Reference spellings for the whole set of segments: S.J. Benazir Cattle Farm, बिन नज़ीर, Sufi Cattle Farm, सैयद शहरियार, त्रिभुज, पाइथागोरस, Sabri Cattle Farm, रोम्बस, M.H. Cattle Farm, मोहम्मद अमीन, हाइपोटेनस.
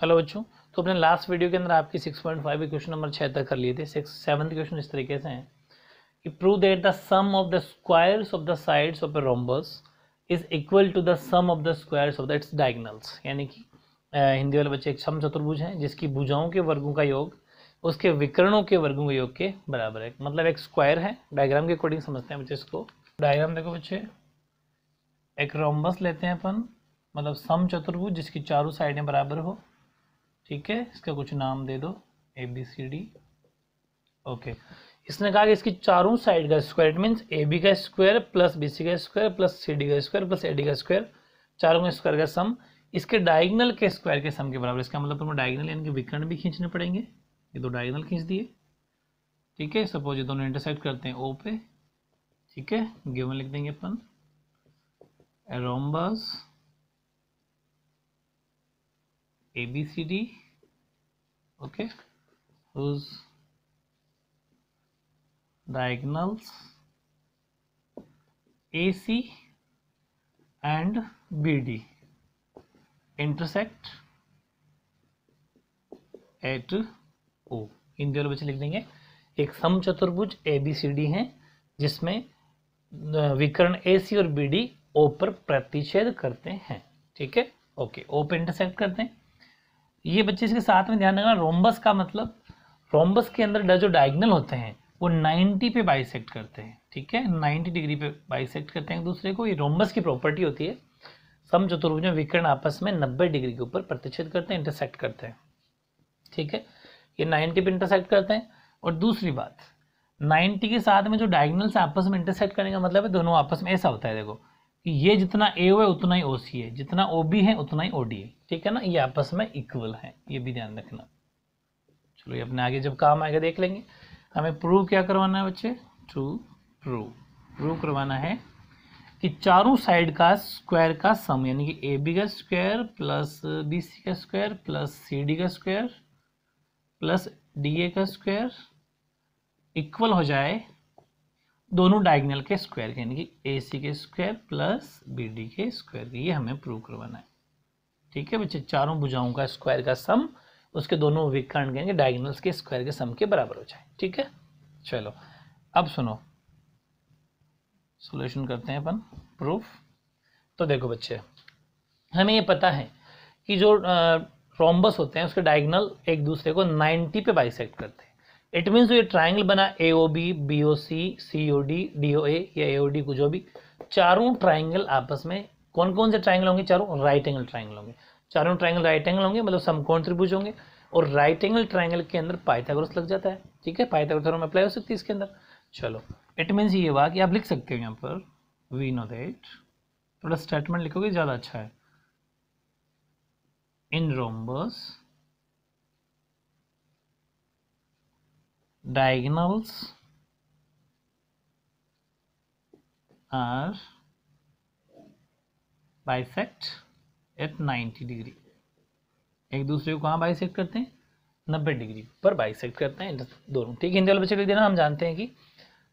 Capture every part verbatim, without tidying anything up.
Hello बच्चों, तो अपने लास्ट वीडियो के अंदर आपकी six point five equation number छः तक कर लिए थे। सिक्स सेवन्थ इक्वेशन इस तरीके से हैं कि prove that the sum of the squares of the sides of a रोम्बस is equal to the sum of the squares of the its diagonals. यानी कि हिंदी वाले बच्चे एक सम चतुर्भुज हैं जिसकी भुजाओं के वर्गों का योग उसके विकर्णों के वर्गों के योग के बराबर है। मतलब एक स्क्वायर है, डायग्राम के अकॉर्डिंग समझते हैं बच्चे इसको। डायग्राम देखो बच्चे, एक रोम्बस लेते हैं अपन, मतलब सम चतुर्भुज जिसकी चारों साइडें बराबर हो, ठीक है। इसका कुछ नाम दे दो, A B C D, okay. इसने कहा कि इसकी चारों साइड का square, it means A B का स्क्वायर प्लस बी सी का स्क्वायर प्लस सी डी का स्क्वायर प्लस ए डी का स्क्वायर, चारों का स्क्वायर का सम इसके डायगनल के स्क्वायर के सम के बराबर। इसका मतलब तुम्हें डायगनल यानी कि विकर्ण भी खींचने पड़ेंगे। ये दो डायगनल खींच दिए, ठीक है। सपोज ये दोनों इंटरसेक्ट करते हैं ओ पे, ठीक है। गिवन लिख देंगे अपन a रोम्बस A B C D, okay, whose diagonals A C and B D intersect at O. इन दोनों बच्चे लिख देंगे एक सम चतुर्भुज ए बी सी डी है जिसमें विकर्ण ए सी और बी डी ओ पर प्रतिच्छेद करते हैं, ठीक है, ओके। ओ पर इंटरसेक्ट करते हैं। ये बच्चे इसके साथ में ध्यान रखना, रोम्बस का मतलब रोम्बस के अंदर जो डायगनल होते हैं वो नब्बे पे बाइसेक्ट करते हैं, ठीक है, नब्बे डिग्री पे बाइसेक्ट करते हैं एक दूसरे को। ये रोम्बस की प्रॉपर्टी होती है, सम चतुर्भुजों में विकर्ण आपस में नब्बे डिग्री के ऊपर प्रतिच्छेद करते हैं, इंटरसेक्ट करते हैं, ठीक है। ये नब्बे पे इंटरसेक्ट करते हैं। और दूसरी बात, नब्बे के साथ में जो डायगनल्स आपस में इंटरसेक्ट करने का मतलब है दोनों आपस में ऐसा होता है, देखो ये जितना ए ओ है उतना ही ओ सी है, जितना ओ बी है उतना ही ओ डी है, ठीक है ना। ये आपस में इक्वल है, ये भी ध्यान रखना। चलो ये अपने आगे जब काम आएगा देख लेंगे। हमें प्रूव क्या करवाना है बच्चे, टू प्रूव प्रूव करवाना है कि चारों साइड का स्क्वायर का सम, यानी कि ए बी का स्क्वायर प्लस बी सी का स्क्वायर प्लस सी डी का स्क्वायर प्लस डी ए का स्क्वायर इक्वल हो जाए दोनों डायगनल के स्क्वायर के, यानी कि ए सी के स्क्वायर प्लस बी डी के स्क्वायर के। ये हमें प्रूव करवाना है, ठीक है बच्चे। चारों भुजाओं का स्क्वायर का सम उसके दोनों विकर्ण के, यानी कि डायगनल्स के स्क्वायर के सम के बराबर हो जाए, ठीक है। चलो अब सुनो, सॉल्यूशन करते हैं अपन प्रूफ। तो देखो बच्चे, हमें ये पता है कि जो रोम्बस होते हैं उसके डायगनल एक दूसरे को नाइन्टी पे बाइसेक्ट करते हैं। इट मीन्स ये ट्राइंगल बना A O B, B O C, C O D, D O A या ए ओ डी, कुछ जो भी, चारों ट्राइंगल आपस में कौन कौन से ट्राइंगल होंगे, चारों राइट एंगल ट्राइंगल होंगे। चारों ट्राइंगल राइट एंगल होंगे मतलब समकोण त्रिभुज होंगे। और राइट एंगल ट्राइंगल के अंदर पाइथागोरस लग जाता है, ठीक है, पाइथागोरस थ्योरम अप्लाई हो सकती है इसके अंदर। चलो इट मीन्स ये हुआ कि आप लिख सकते हो यहाँ पर वी नो दैट, थोड़ा स्टेटमेंट लिखोगे ज़्यादा अच्छा है। In रोम्बस diagonals are bisect at ninety degree, एक दूसरे को कहाँ bisect करते हैं, नब्बे डिग्री पर bisect करते हैं दोनों, ठीक है। हिंदी वाले बच्चे लिख देना। हम जानते हैं कि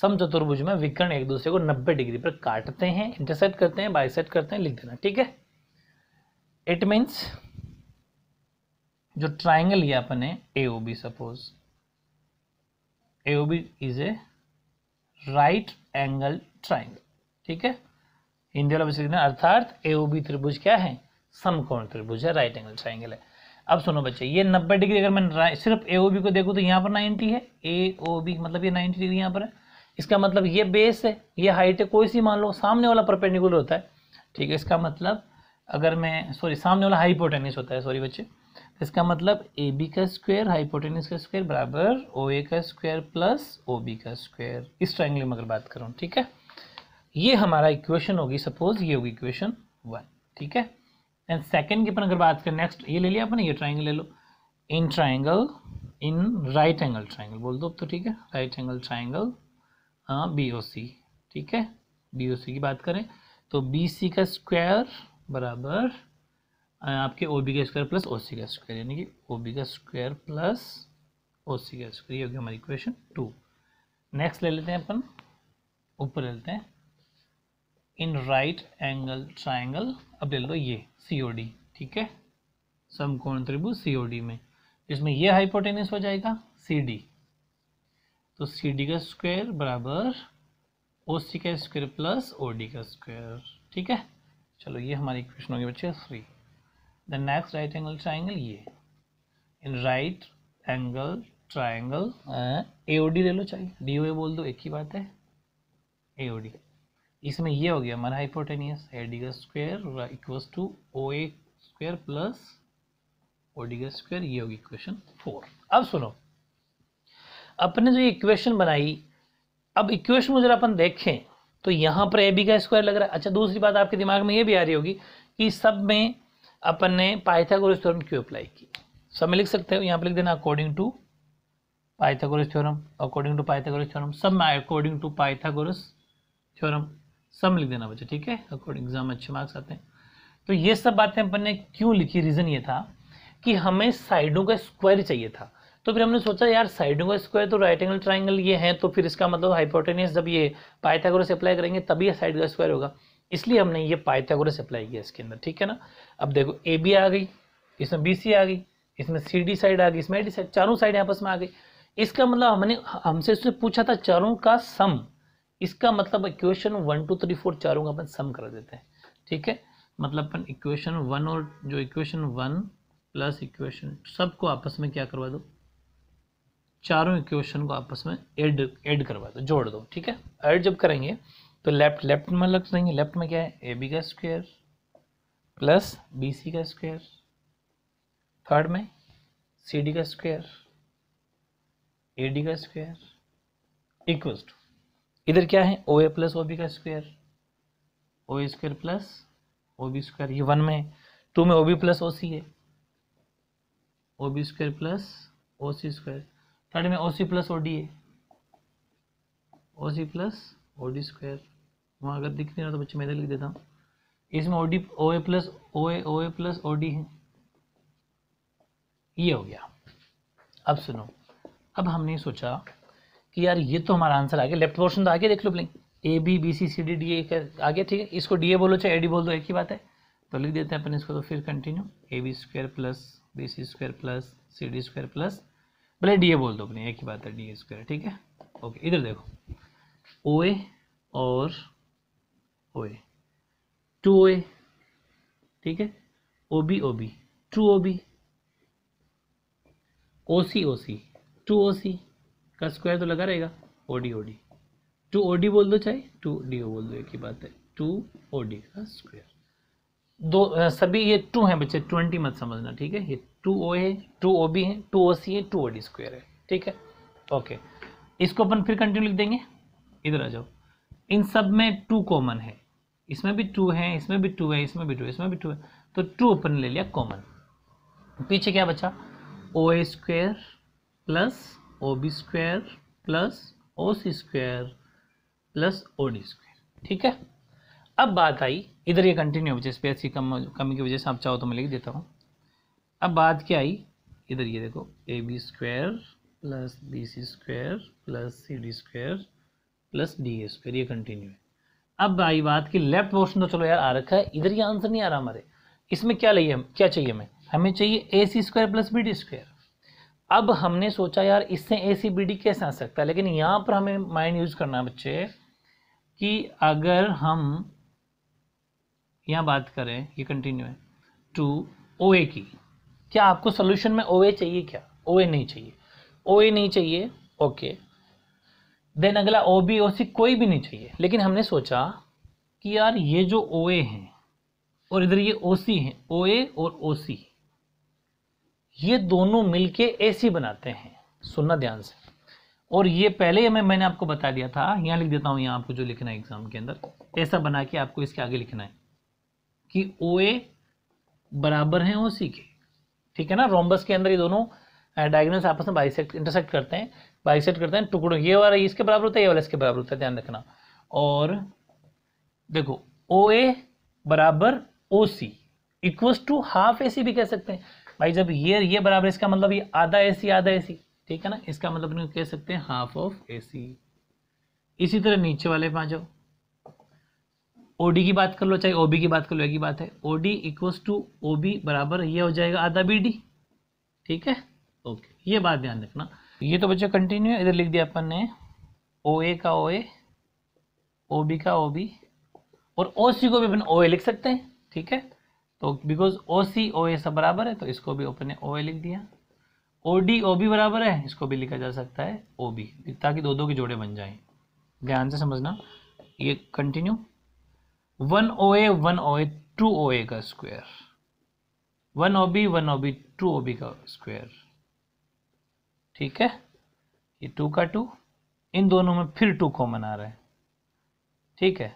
समचतुर्भुज में विकर्ण एक दूसरे को नब्बे डिग्री पर काटते हैं, इंटरसेक्ट करते हैं, bisect करते हैं, लिख देना, ठीक है। इट मीन्स जो ट्राइंगल लिया अपन ने A O B, suppose A O B is a right angle triangle, ठीक है। हिंदी वाला बच्चे लिखना, अर्थात A O B त्रिभुज क्या है, समकोण त्रिभुज है, राइट एंगल ट्राइंगल है। अब सुनो बच्चे, ये नब्बे डिग्री, अगर मैं सिर्फ A O B को देखूँ तो यहाँ पर नाइन्टी है, A O B मतलब ये नाइन्टी डिग्री यहाँ पर है। इसका मतलब ये बेस है, ये हाइट है, कोई सी मान लो, सामने वाला परपेंडिकुलर होता है, ठीक है। इसका मतलब अगर मैं सॉरी सामने वाला हाइपोटेनिस होता है, सॉरी बच्चे। इसका मतलब ए बी का स्क्वायर हाइपोटेनिस का स्क्वायर बराबर ओ ए का स्क्वायर प्लस ओ बी का स्क्वायर, इस ट्राइंगल में अगर बात करूँ, ठीक है। ये हमारा इक्वेशन होगी, सपोज ये होगी इक्वेशन वन, ठीक है। एंड सेकंड की अपन अगर बात करें, नेक्स्ट ये ले लिया अपन, ये ट्राइंगल ले लो, in triangle in right angle triangle बोल दो अब तो, ठीक है, right angle triangle B O C, ठीक है। बी ओ सी की बात करें तो बी सी का स्क्वायर बराबर आपके ओ बी का स्क्वायर प्लस ओ सी का स्क्वायर, यानी कि ओ बी का स्क्वायर प्लस ओ सी का स्क्वायर, ये होगी हमारी इक्वेशन टू। नेक्स्ट ले लेते हैं अपन, ऊपर ले लेते हैं, इन राइट एंगल ट्राइंगल, अब ले लो ये सी ओ डी, ठीक है। समकोण त्रिभुज सीओडी में, इसमें यह हाइपोटेनस हो जाएगा सीडी, तो सीडी का स्क्वायर बराबर ओसी का स्क्वायर प्लस ओडी का स्क्वायर। ठीक है, चलो ये हमारी इक्वेशन होगी बच्चे three. The next right angle triangle, ये इन राइट एंगल ट्राइंगल एओडी ले लो, चाहिए डीओए बोल दो, एक ही बात है एओडी। इसमें ये हो गया हमारा हाइपोटेनियस, एडी का स्क्वायर इक्वल्स टू ओए स्क्वायर प्लस ओडी का स्क्वायर, ये होगी इक्वेशन फोर। अब सुनो, अपने जो इक्वेशन बनाई, अब इक्वेशन में जरा अपन देखें तो यहाँ पर एबी का स्क्वायर लग रहा है। अच्छा दूसरी बात आपके दिमाग में ये भी आ रही होगी कि सब में अपन ने पाइथागोरस थ्योरम क्यों अप्लाई की, सब में लिख सकते हो, यहाँ पर लिख देना according to पाइथागोरस theorem, according to पाइथागोरस theorem, सब में अकॉर्डिंग टू पाइथागोरस थ्योरम, सब लिख देना बच्चे। ठीक है, अकॉर्डिंग एग्जाम में अच्छे मार्क्स आते हैं। तो ये सब बातें अपन ने क्यों लिखी, रीज़न ये था कि हमें साइडों का स्क्वायर चाहिए था, तो फिर हमने सोचा यार साइडों का स्क्वायर तो राइट एंगल ट्राइंगल ये है, तो फिर इसका मतलब हाइपोटेनस जब ये पाइथागोरस अप्लाई करेंगे तभी साइड का स्क्वायर होगा, इसलिए हमने ये पाइथागोरस अप्लाई किया इसके अंदर। ठीक है ना, अब देखो ए बी आ गई, इसमें बी सी आ गई, इसमें सी डी साइड आ गई, इसमें ए डी साइड, चारों साइड आपस में आ गई। इसका मतलब हमने हमसे इससे पूछा था चारों का सम, इसका मतलब equation one two three four चारों का अपन सम कर देते हैं। ठीक है, मतलब अपन इक्वेशन वन और जो इक्वेशन वन प्लस इक्वेशन सबको आपस में क्या करवा दो, चारों इक्वेशन को आपस में ऐड ऐड करवा दो, जोड़ दो। ठीक है, ऐड जब करेंगे तो लेफ्ट लेफ्ट में लग जाएंगे, लेफ्ट में क्या है ए बी का स्क्वायर प्लस बी सी का स्क्वायर, थर्ड में सी डी का स्क्वायर ए डी का स्क्वायर इक्वल्स टू, इधर क्या है O A plus O B का square, O A square plus O B square, ये वन में है, टू में O B plus O C है, O B square plus O C square, third में O C plus O D है, O C plus O D square, वहाँ अगर दिख नहीं रहा तो बच्चे मैं इधर लिख देता हूँ, इसमें O D O A plus O A O A plus O D है, ये हो गया। अब सुनो, अब हमने सोचा कि यार ये तो हमारा आंसर आ गया, लेफ्ट पोर्शन तो आगे देख लो blink, A B B C C D D A आगे। ठीक है, इसको डी ए बोलो चाहे ए डी बोल दो, एक ही बात है, तो लिख देते हैं अपन इसको। तो फिर continue A B square plus B C square plus C D square plus, भले डी ए बोल दो अपने, एक ही बात है डी ए स्क्वायर। ठीक है, ओके, इधर देखो ओ ए और ओ ए, टू ओ ए, ठीक है, O B O B, two O B, O C O C, two O C का स्क्वायर तो लगा रहेगा, ओडी ओडी, टू ओडी बोल दो चाहे टू डी ओ बोल दो, एक ही बात है टू ओडी का स्क्वायर। दो सभी ये टू हैं बच्चे, ट्वेंटी मत समझना। ठीक है, ये टू ओ है, टू ओ बी है, टू ओ सी है, टू ओडी स्क्वायर है। ठीक है, ओके, इसको अपन फिर कंटिन्यू लिख देंगे। इधर आ जाओ, इन सब में टू कॉमन है, इसमें भी टू है, इसमें भी टू है, इसमें भी टू है, इसमें भी टू है, तो टू अपन ले लिया कॉमन, पीछे क्या बचा O A square plus O B square plus O C square plus O D square. ठीक है, अब बात आई, इधर ये कंटिन्यू हो, स्पेस की कम कमी की वजह से आप चाहो तो मैं लिख देता हूँ। अब बात क्या आई, इधर ये देखो A B square plus B C square plus C D square plus D A square, ये कंटिन्यू है। अब आई बात कि लेफ्ट पोर्शन तो चलो यार आ रखा है, इधर ये आंसर नहीं आ रहा हमारे, इसमें क्या लगे हम, क्या चाहिए हमें, हमें चाहिए A C square plus B D square. अब हमने सोचा यार इससे ए सी बी डी कैसे आ सकता है, लेकिन यहाँ पर हमें माइंड यूज करना है बच्चे कि अगर हम यहाँ बात करें, ये कंटिन्यू है टू ओ ए की, क्या आपको सोल्यूशन में ओ ए चाहिए क्या, ओ ए नहीं चाहिए, ओ ए नहीं चाहिए, ओके, देन अगला ओ बी ओ सी कोई भी नहीं चाहिए, लेकिन हमने सोचा कि यार ये जो ओ ए है और इधर ये ओ सी है, ओ ए और ओ सी, ये दोनों मिलके एसी बनाते हैं, सुनना ध्यान से। और ये पहले मैं मैंने आपको बता दिया था, यहाँ लिख देता हूँ, यहाँ आपको जो लिखना है एग्जाम के अंदर ऐसा बना के आपको इसके आगे लिखना है कि ओ ए बराबर हैं ओ सी के। ठीक है ना, रोम्बस के अंदर ये दोनों डायगोनल्स आपस में बाइसेक्ट इंटरसेक्ट करते हैं, बाइसेक्ट करते हैं टुकड़ों, ये वाला इसके बराबर होता है, ये वाला इसके बराबर होता है, ध्यान रखना। और देखो ओ ए बराबर O C equals to half A C भी कह सकते हैं भाई, जब ये ये बराबर, इसका मतलब ये आधा एसी आधा एसी, ठीक है ना, इसका मतलब कह सकते हैं हाफ ऑफ एसी। इसी तरह नीचे वाले पे आ जाओ, O D की बात कर लो चाहे O B की बात कर लो, एक ही बात है। O D equals to O B बराबर ये हो जाएगा आधा B D। ठीक है, ओके, ये बात ध्यान रखना। ये तो बच्चों कंटिन्यू है, इधर लिख दिया अपन ने O A का O A, O B का O B, और O C को भी अपन O A लिख सकते हैं। ठीक है, तो because O C O A सब बराबर है तो इसको भी अपन ने O A लिख दिया। O D O B बराबर है, इसको भी लिखा जा सकता है O B, ताकि दो दो के जोड़े बन जाएं। ध्यान से समझना, ये continue. One O A one O A two O A का square, one O B one O B two O B का स्क्वायर। ठीक है, ये टू का टू, इन दोनों में फिर टू कॉमन आ रहा है। ठीक है,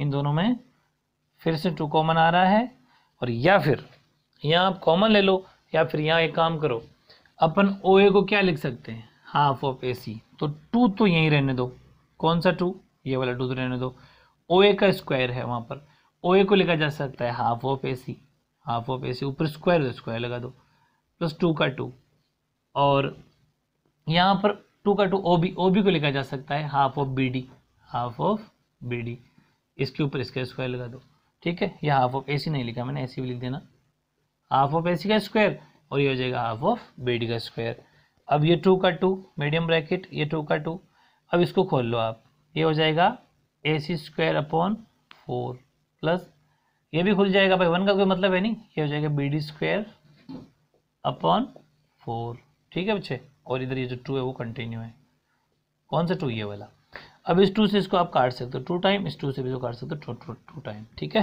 इन दोनों में फिर से टू कॉमन आ रहा है, और या फिर यहाँ आप कॉमन ले लो, या फिर यहाँ एक काम करो, अपन O A को क्या लिख सकते हैं, हाफ ऑफ A C। तो टू तो यहीं रहने दो, कौन सा टू, ये वाला टू तो रहने दो, O A का स्क्वायर है वहाँ पर, O A को लिखा जा सकता है half of A C, half of A C ऊपर स्क्वायर तो स्क्वायर लगा दो, प्लस टू का टू, और यहाँ पर टू का two O B, O B को लिखा जा सकता है half of B D, half of B D, इसके ऊपर इसका स्क्वायर लगा दो। ठीक है, यह हाफ ऑफ A C नहीं लिखा मैंने, A C भी लिख देना, हाफ ऑफ A C का स्क्वायर, और ये हो जाएगा हाफ ऑफ B D का स्क्वायर। अब ये टू का टू मीडियम ब्रैकेट, ये टू का टू, अब इसको खोल लो आप, ये हो जाएगा A C square upon four, plus ये भी खुल जाएगा भाई, वन का कोई मतलब है नहीं, ये हो जाएगा B D square upon four. ठीक है बच्चे, और इधर ये जो टू है वो कंटिन्यू है, कौन सा टू, ये वाला। अब इस टू से इसको आप काट सकते हो टू टाइम, इस टू से भी तो काट सकते हो टू टाइम। ठीक है,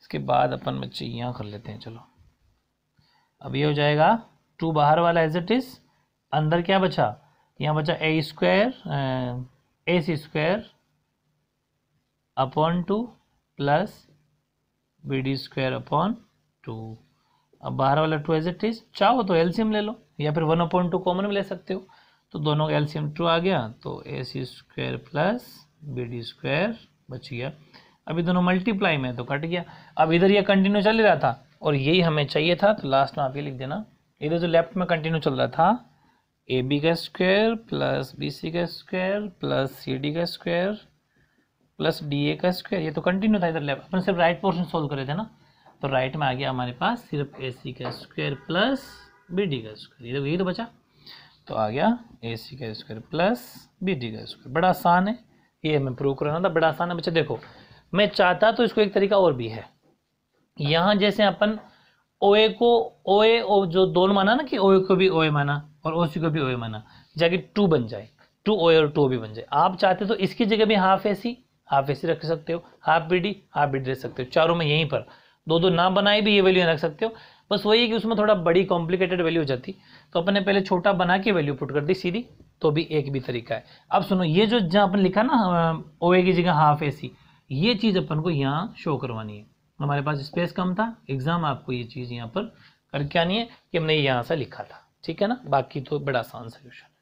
इसके बाद अपन बच्चे यहाँ कर लेते हैं, चलो। अब ये हो जाएगा टू बाहर वाला एज इट इज, अंदर क्या बचा, यहाँ बचा A square, A C square upon two plus B D square upon two. अब बाहर वाला टू एज इट इज, चाहो तो एलसीएम ले लो, या फिर वन अपॉन टू कॉमन में ले सकते हो, तो दोनों का एलसीएम टू आ गया, तो A C square plus B D square बच गया। अभी दोनों मल्टीप्लाई में तो कट गया। अब इधर ये कंटिन्यू चल रहा था और यही हमें चाहिए था, तो लास्ट में आप ये लिख देना, इधर जो लेफ्ट में कंटिन्यू चल रहा था, ए बी का स्क्वायर प्लस बी सी का स्क्वायर प्लस सी डी का स्क्वायर प्लस डी ए का स्क्वायर, ये तो कंटिन्यू था इधर लेफ्ट, अपन सिर्फ राइट पोर्शन सोल्व कर रहे थे ना, तो राइट में आ गया हमारे पास सिर्फ ए सी का स्क्वायर प्लस बी डी का स्क्वायर, यही तो बचा, तो आ गया ए सी का स्क्वायर प्लस बी डी का स्क्वायर। बड़ा आसान है, ये हमें प्रूव करना था, बड़ा आसान है बच्चे। देखो, मैं चाहता तो इसको एक तरीका और भी है, यहाँ जैसे अपन O A को O A और जो दोनों माना ना, कि O A को भी O A माना और O C को भी O A माना, जाके टू बन जाए, टू O A और टू O B बन जाए। आप चाहते तो इसकी जगह भी half A C, half A C रख सकते हो, half B D, half B D रख सकते हो, चारों में यहीं पर दो दो ना बनाए भी ये वैल्यू रख सकते हो। बस वही है कि उसमें थोड़ा बड़ी कॉम्प्लिकेटेड वैल्यू हो जाती, तो अपन ने पहले छोटा बना के वैल्यू पुट कर दी सीधी, तो भी एक भी तरीका है। अब सुनो, ये जो जहाँ अपन लिखा ना O A की जगह हाफ A C, ये चीज़ अपन को यहाँ शो करवानी है। हमारे पास स्पेस कम था, एग्जाम आपको ये चीज़ यहाँ पर करके आनी है कि हमने यहाँ से लिखा था। ठीक है ना, बाकी तो बड़ा आसान सोल्यूशन।